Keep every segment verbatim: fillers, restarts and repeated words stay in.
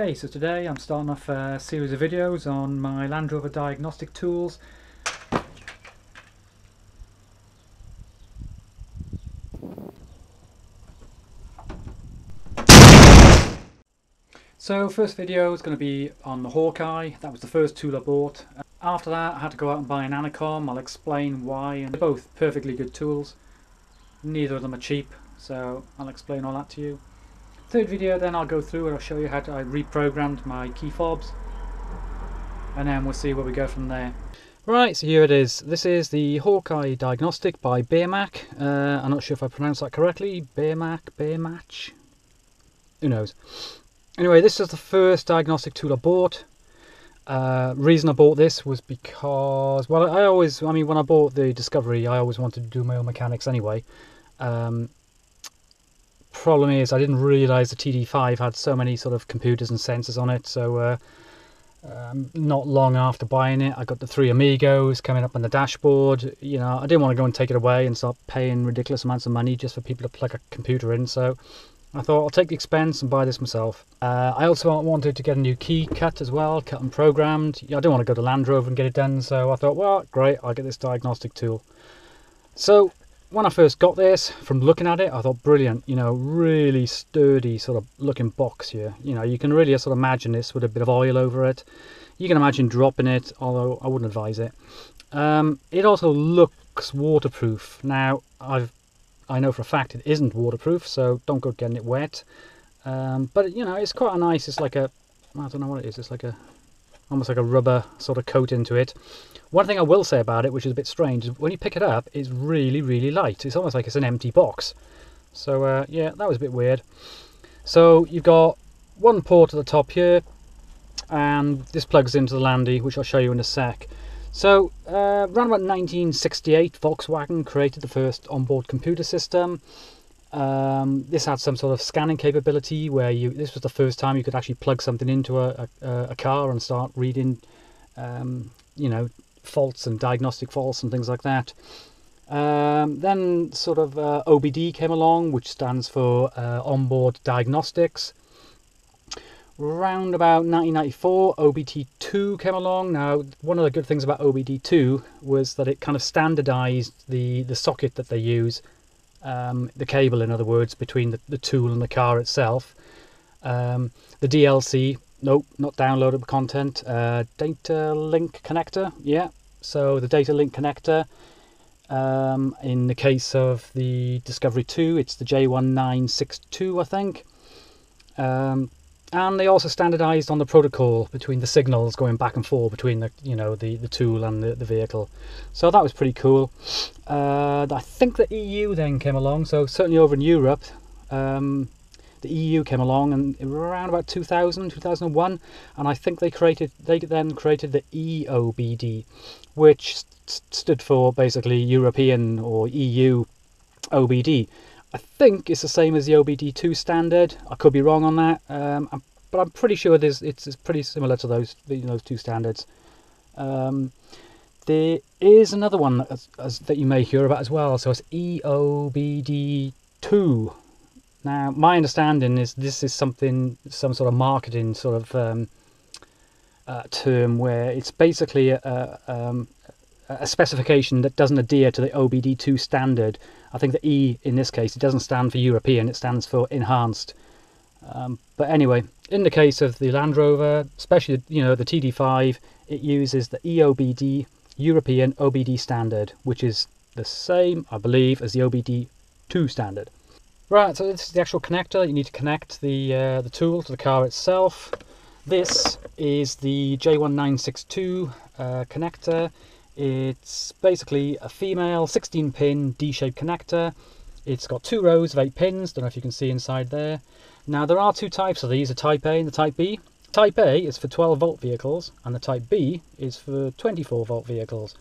Okay, so today I'm starting off a series of videos on my Land Rover diagnostic tools. So first video is going to be on the Hawkeye. That was the first tool I bought. After that I had to go out and buy an Anacom. I'll explain why, and they're both perfectly good tools. Neither of them are cheap, so I'll explain all that to you. Third video then I'll go through and I'll show you how I reprogrammed my key fobs, and then we'll see where we go from there. Right, so here it is. This is the Hawkeye diagnostic by Bearmach. Uh, I'm not sure if I pronounced that correctly. Bearmach, Bearmach? Who knows? Anyway, this is the first diagnostic tool I bought. Uh, reason I bought this was because, well, I always, I mean, when I bought the Discovery, I always wanted to do my own mechanics anyway. Um, Problem is, I didn't realise the T D five had so many sort of computers and sensors on it. So, uh, um, not long after buying it, I got the three amigos coming up on the dashboard. You know, I didn't want to go and take it away and start paying ridiculous amounts of money just for people to plug a computer in. So, I thought I'll take the expense and buy this myself. Uh, I also wanted to get a new key cut as well, cut and programmed. I don't want to go to Land Rover and get it done. So I thought, well, great, I'll get this diagnostic tool. So. When I first got this, from looking at it, I thought brilliant, you know, really sturdy sort of looking box here. You know, you can really sort of imagine this with a bit of oil over it. You can imagine dropping it, although I wouldn't advise it. Um, it also looks waterproof. Now, I've, I know for a fact it isn't waterproof, so don't go getting it wet. Um, but, you know, it's quite a nice, it's like a, I don't know what it is, it's like a, almost like a rubber sort of coat into it. One thing I will say about it, which is a bit strange, is when you pick it up, it's really, really light. It's almost like it's an empty box. So, uh, yeah, that was a bit weird. So, you've got one port at the top here, and this plugs into the Landy, which I'll show you in a sec. So, uh, around about nineteen sixty-eight, Volkswagen created the first onboard computer system. Um, this had some sort of scanning capability where you, this was the first time you could actually plug something into a, a, a car and start reading, um, you know, faults and diagnostic faults and things like that. Um, then sort of uh, O B D came along, which stands for uh, onboard diagnostics. Round about nineteen ninety-four, O B D two came along. Now, one of the good things about O B D two was that it kind of standardized the, the socket that they use, um, the cable, in other words, between the, the tool and the car itself. Um, the D L C, nope, not downloadable content, uh, data link connector, yeah. So the data link connector, um, in the case of the Discovery two, it's the J one nine six two, I think. Um, and they also standardized on the protocol between the signals going back and forth between the, you know, the, the tool and the, the vehicle. So that was pretty cool. Uh, I think the E U then came along, so certainly over in Europe, um, the E U came along, and around about two thousand, two thousand one, and I think they created, they then created the E O B D, which st stood for basically European or E U O B D. I think it's the same as the O B D two standard. I could be wrong on that, um, I'm, but I'm pretty sure it's, it's pretty similar to those those two standards. Um, there is another one that, as, that you may hear about as well, so it's E O B D two. Now, my understanding is this is something, some sort of marketing sort of um, uh, term where it's basically a, a, um, a specification that doesn't adhere to the O B D two standard. I think the E in this case, it doesn't stand for European, it stands for enhanced. Um, but anyway, in the case of the Land Rover, especially, you know, the T D five, it uses the E O B D, European O B D standard, which is the same, I believe, as the O B D two standard. Right, so this is the actual connector. You need to connect the uh, the tool to the car itself. This is the J one nine six two uh, connector. It's basically a female sixteen pin D-shaped connector. It's got two rows of eight pins. Don't know if you can see inside there. Now, there are two types of these, the Type A and the Type B. Type A is for twelve volt vehicles, and the Type B is for twenty-four volt vehicles.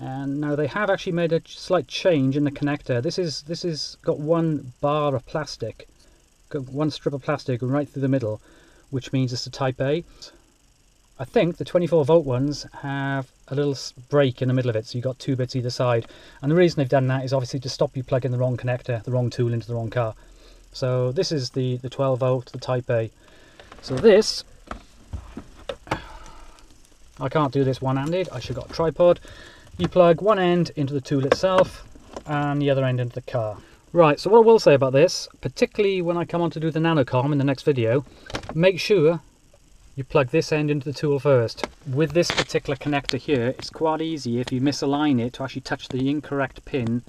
And now they have actually made a slight change in the connector. This is this is got one bar of plastic, got one strip of plastic right through the middle, which means it's a Type A. I think the twenty-four volt ones have a little break in the middle of it, so you've got two bits either side. And the reason they've done that is obviously to stop you plugging the wrong connector, the wrong tool into the wrong car. So this is the the twelve volt, the Type A. So this, I can't do this one-handed, I should have got a tripod. You plug one end into the tool itself and the other end into the car. Right, so what I will say about this, particularly when I come on to do the NanoCom in the next video, make sure you plug this end into the tool first. With this particular connector here, it's quite easy if you misalign it to actually touch the incorrect pin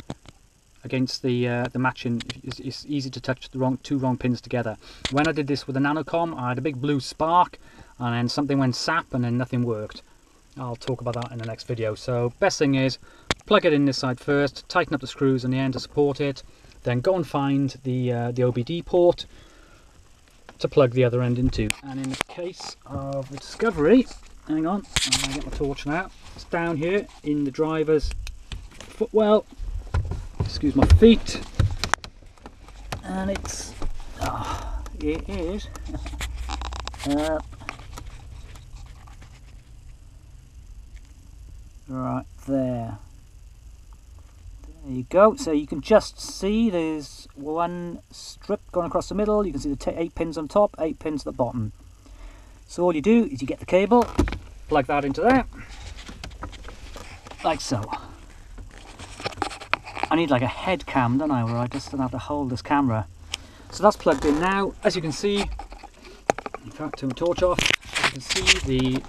against the uh, the matching. It's, it's easy to touch the wrong two wrong pins together. When I did this with the NanoCom, I had a big blue spark and then something went sap and then nothing worked. I'll talk about that in the next video. So best thing is, plug it in this side first, tighten up the screws on the end to support it, then go and find the, uh, the O B D port to plug the other end into. And in the case of the Discovery, hang on, I'm going to get my torch now. It's down here in the driver's footwell, excuse my feet, and it's, oh, it is, uh, right there. There you go, so you can just see there's one strip going across the middle. You can see the eight pins on top, eight pins at the bottom. So all you do is you get the cable, plug that into there, like so. I need like a head cam, don't I, where I just don't have to hold this camera. So that's plugged in now. As you can see, in fact, turn the torch off, you can see the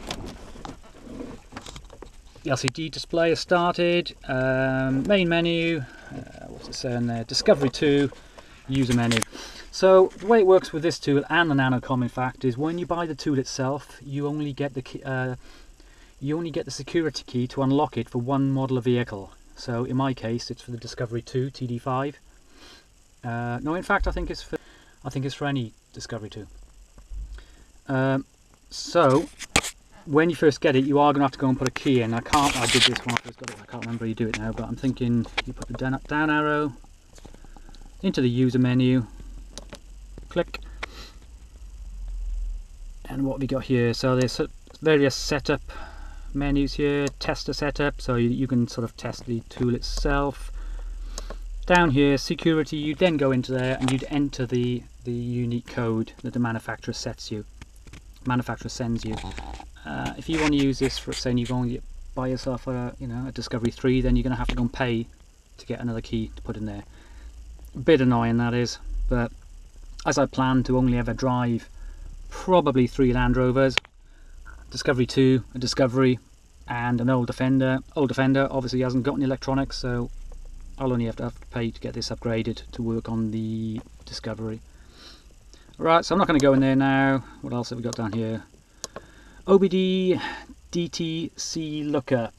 The L C D display has started, um, main menu, uh, what's it saying there, Discovery two, user menu. So the way it works with this tool and the NanoCom, in fact, is when you buy the tool itself, you only get the key, uh, you only get the security key to unlock it for one model of vehicle. So in my case, it's for the Discovery two T D five. Uh, no, in fact, I think it's for I think it's for any Discovery two. Um, so. When you first get it, you are going to have to go and put a key in. I can't, I did this when I first got it, I can't remember how you do it now, but I'm thinking you put the down, down arrow into the user menu, click, and what have we got here? So there's various setup menus here, tester setup, so you, you can sort of test the tool itself. Down here, security, you then go into there and you'd enter the, the unique code that the manufacturer sets you, manufacturer sends you. Uh, if you want to use this for saying you're going to buy yourself a, you know, a Discovery three, then you're going to have to go and pay to get another key to put in there. A bit annoying that is, but as I plan to only ever drive probably three Land Rovers, Discovery two, a Discovery, and an old Defender. Old Defender obviously hasn't got any electronics, so I'll only have to, have to pay to get this upgraded to work on the Discovery. Right, so I'm not going to go in there now. What else have we got down here? O B D D T C lookup.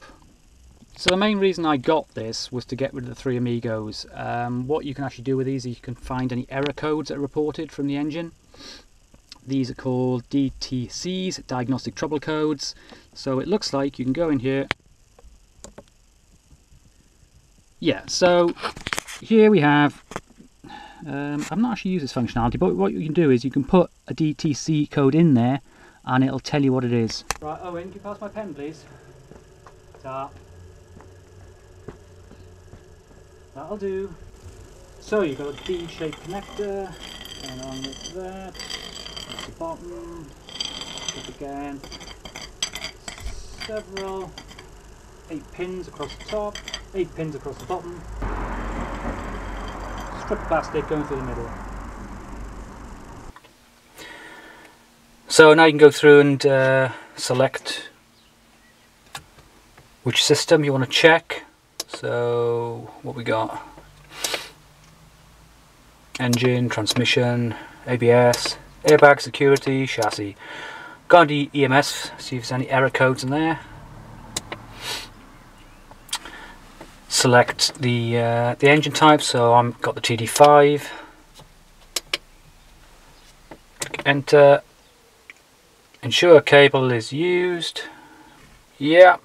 So the main reason I got this was to get rid of the three amigos. Um, what you can actually do with these is you can find any error codes that are reported from the engine. These are called D T Cs, diagnostic trouble codes. So it looks like you can go in here. Yeah, so here we have, um, I've not actually used this functionality, but what you can do is you can put a D T C code in there and it'll tell you what it is. Right, Owen, can you pass my pen, please? Ta. That'll do. So you've got a D-shaped connector, going on with that, at the bottom, up again, several, eight pins across the top, eight pins across the bottom, strip plastic going through the middle. So now you can go through and uh, select which system you want to check. So what we got? Engine, transmission, A B S, airbag, security, chassis. Go into E M S, see if there's any error codes in there. Select the uh, the engine type, so I've got the T D five. Click enter. Ensure cable is used. Yeah.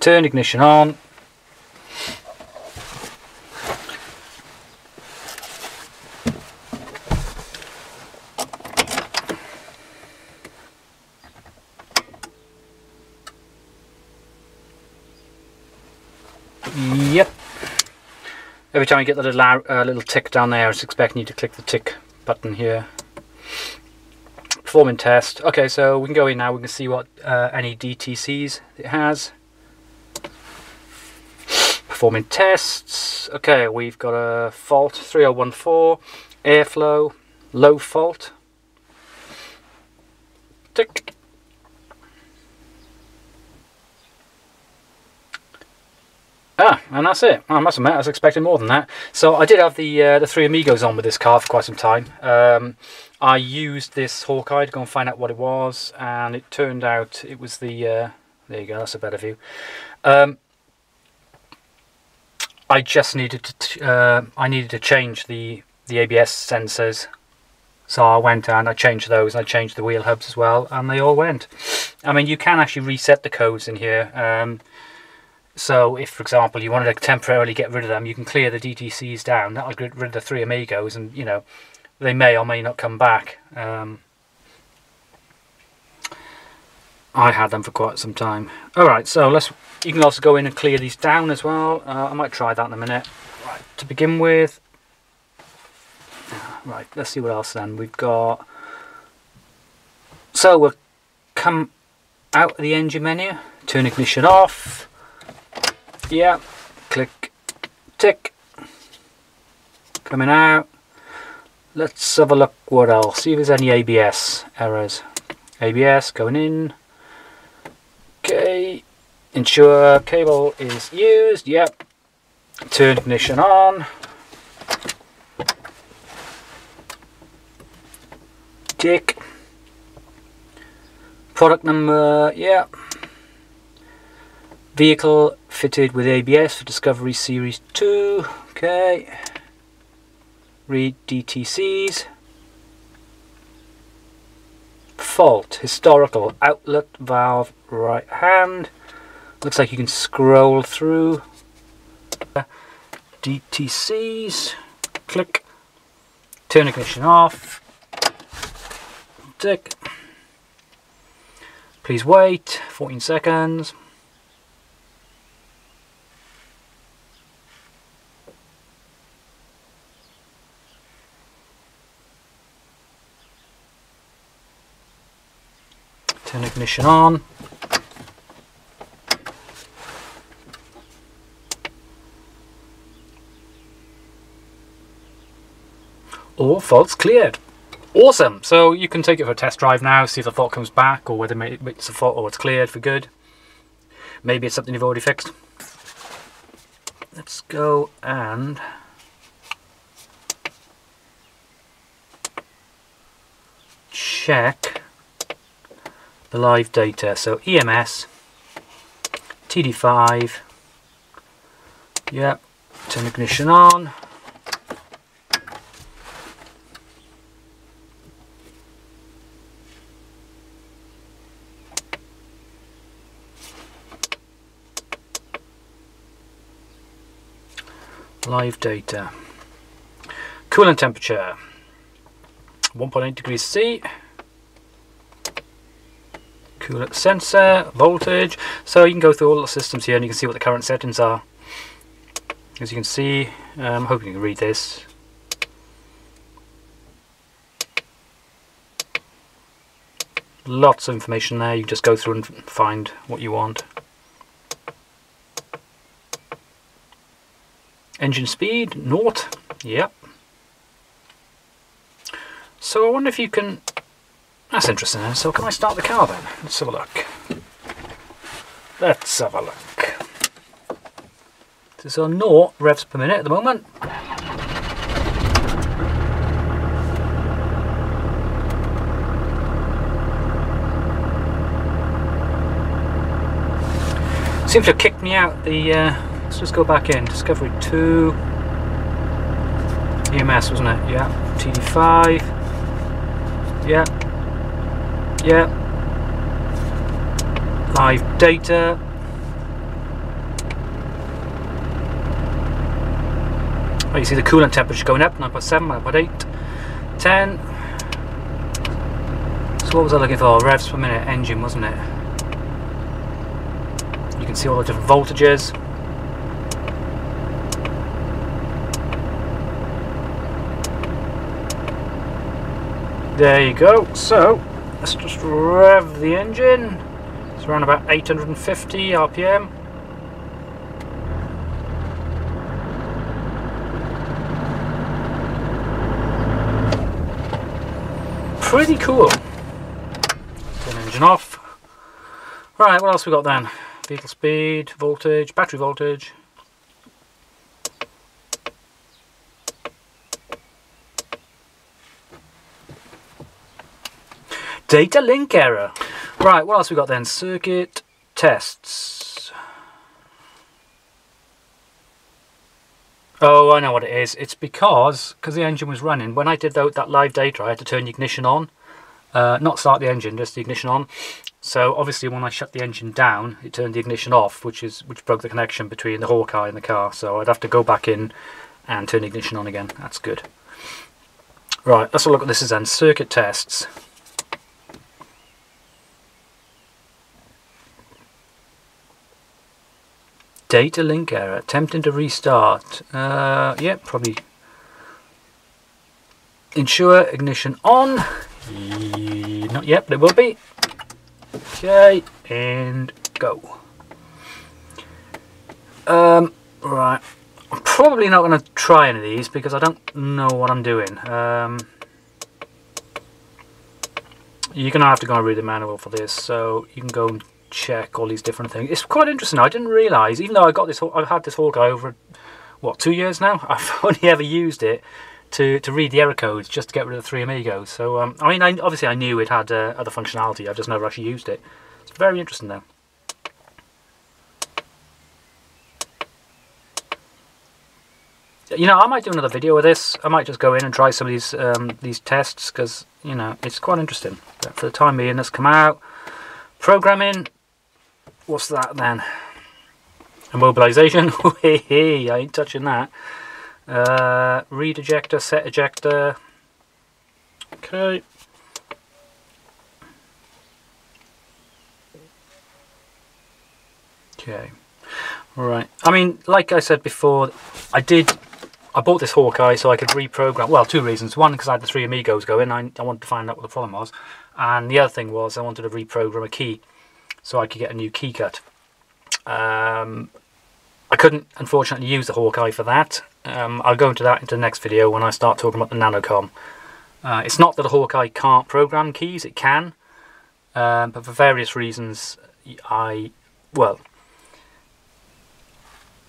Turn ignition on. Yep. Every time you get that little, uh, little tick down there, it's expecting you to click the tick button here. Performing test. Okay, so we can go in now, we can see what uh, any D T Cs it has. Performing tests. Okay, we've got a fault three oh one four, airflow, low fault. Tick. Ah, and that's it. I must admit, I was expecting more than that. So I did have the uh, the Three Amigos on with this car for quite some time. Um, I used this Hawkeye to go and find out what it was, and it turned out it was the... Uh, there you go, that's a better view. Um, I just needed to t uh, I needed to change the the A B S sensors, so I went and I changed those, and I changed the wheel hubs as well, and they all went. I mean, you can actually reset the codes in here. Um, so if, for example, you wanted to temporarily get rid of them, you can clear the D T Cs down. That'll get rid of the Three Amigos, and you know, they may or may not come back. Um, I had them for quite some time. All right, so let's. You can also go in and clear these down as well. Uh, I might try that in a minute. Right, to begin with. Right, let's see what else then we've got. So we'll come out of the engine menu, turn ignition off. Yeah, click, tick. Coming out. Let's have a look what else. See if there's any A B S errors. A B S going in. Okay, ensure cable is used. Yep, turn ignition on. Tick. Product number, yeah. Vehicle fitted with A B S for Discovery Series two. Okay, read D T Cs. Fault, historical, outlet valve, right hand. Looks like you can scroll through. D T Cs, click, turn ignition off, tick. Please wait, fourteen seconds. Turn ignition on. All faults cleared. Awesome! So you can take it for a test drive now, see if the fault comes back, or whether it's a fault or it's cleared for good. Maybe it's something you've already fixed. Let's go and... check the live data. So E M S, T D five, yep, turn ignition on. Live data. Coolant temperature one point eight degrees C. Coolant sensor, voltage. So you can go through all the systems here and you can see what the current settings are. As you can see, I'm hoping you can read this. Lots of information there, you can just go through and find what you want. Engine speed, naught. Yep. So I wonder if you can... that's interesting then. So can I start the car then? Let's have a look. Let's have a look. This is on naught revs per minute at the moment. Seems to have kicked me out the... Uh, let's just go back in. Discovery two, E M S, wasn't it? Yeah. T D five. Yeah. Yeah. Live data. Oh, you see the coolant temperature going up. nine point seven, nine point eight, ten. So what was I looking for? Revs per minute, engine, wasn't it? You can see all the different voltages. There you go. So let's just rev the engine. It's around about eight hundred fifty R P M. Pretty cool. Turn engine off. Right, what else we got then? Vehicle speed, voltage, battery voltage. Data link error. Right, what else we got then? Circuit tests. Oh, I know what it is. It's because, because the engine was running. When I did that, that live data, I had to turn the ignition on. Uh, not start the engine, just the ignition on. So obviously when I shut the engine down, it turned the ignition off, which is which broke the connection between the Hawkeye and the car. So I'd have to go back in and turn the ignition on again. That's good. Right, let's have a look at this then. Circuit tests. Data link error. Attempting to restart. Uh, yeah, probably. Ensure ignition on. Not yet, but it will be. Okay, and go. Um, right. I'm probably not going to try any of these because I don't know what I'm doing. Um, you're going to have to go and read the manual for this, so you can go and check all these different things. It's quite interesting. I didn't realise, even though I got this, I've had this Hawkeye over what two years now. I've only ever used it to to read the error codes just to get rid of the three amigos. So um, I mean, I, obviously I knew it had uh, other functionality. I've just never actually used it. It's very interesting though. You know, I might do another video of this. I might just go in and try some of these um, these tests because you know it's quite interesting. But for the time being, let's come out. Programming. What's that then? Immobilization. I ain't touching that. Uh, read ejector, set ejector. Okay. Okay. Right. I mean, like I said before, I did. I bought this Hawkeye so I could reprogram. Well, two reasons. One, because I had the three amigos going. I, I wanted to find out what the problem was, and the other thing was I wanted to reprogram a key so I could get a new key cut. Um, I couldn't, unfortunately, use the Hawkeye for that. Um, I'll go into that into the next video when I start talking about the NanoCom. Uh, it's not that the Hawkeye can't program keys, it can, um, but for various reasons, I, well,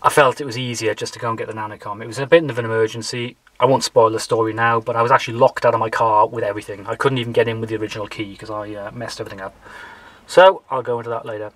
I felt it was easier just to go and get the NanoCom. It was a bit of an emergency. I won't spoil the story now, but I was actually locked out of my car with everything. I couldn't even get in with the original key because I uh, messed everything up. So, I'll go into that later.